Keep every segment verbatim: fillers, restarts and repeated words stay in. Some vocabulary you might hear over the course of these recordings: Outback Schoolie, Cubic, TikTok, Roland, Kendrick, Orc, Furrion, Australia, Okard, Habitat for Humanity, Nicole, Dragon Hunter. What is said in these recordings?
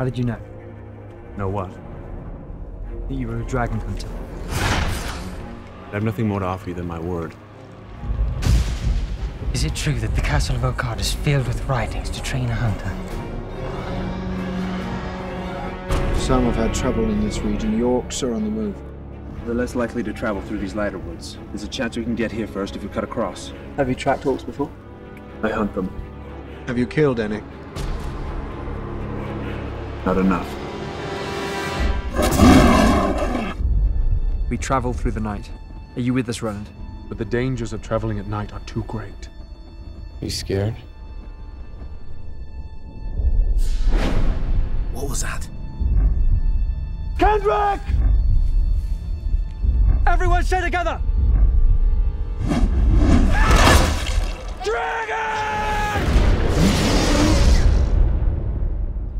How did you know? Know what? That you were a dragon hunter. I have nothing more to offer you than my word. Is it true that the castle of Okard is filled with writings to train a hunter? Some have had trouble in this region. The orcs are on the move. They're less likely to travel through these lighter woods. There's a chance we can get here first if we cut across. Have you tracked orcs before? I hunt them. Have you killed any? Not enough. We travel through the night. Are you with us, Roland? But the dangers of traveling at night are too great. Are you scared? What was that? Kendrick! Everyone stay together! Dragon!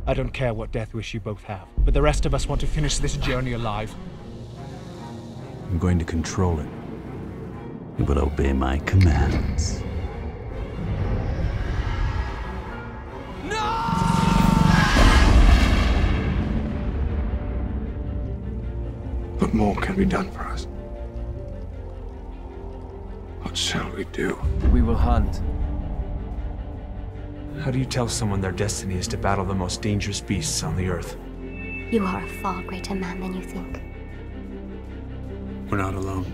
I don't care what death wish you both have, but the rest of us want to finish this journey alive. I'm going to control it. You will obey my commands. No! What more can be done for us? What shall we do? We will hunt. How do you tell someone their destiny is to battle the most dangerous beasts on the earth? You are a far greater man than you think. We're not alone.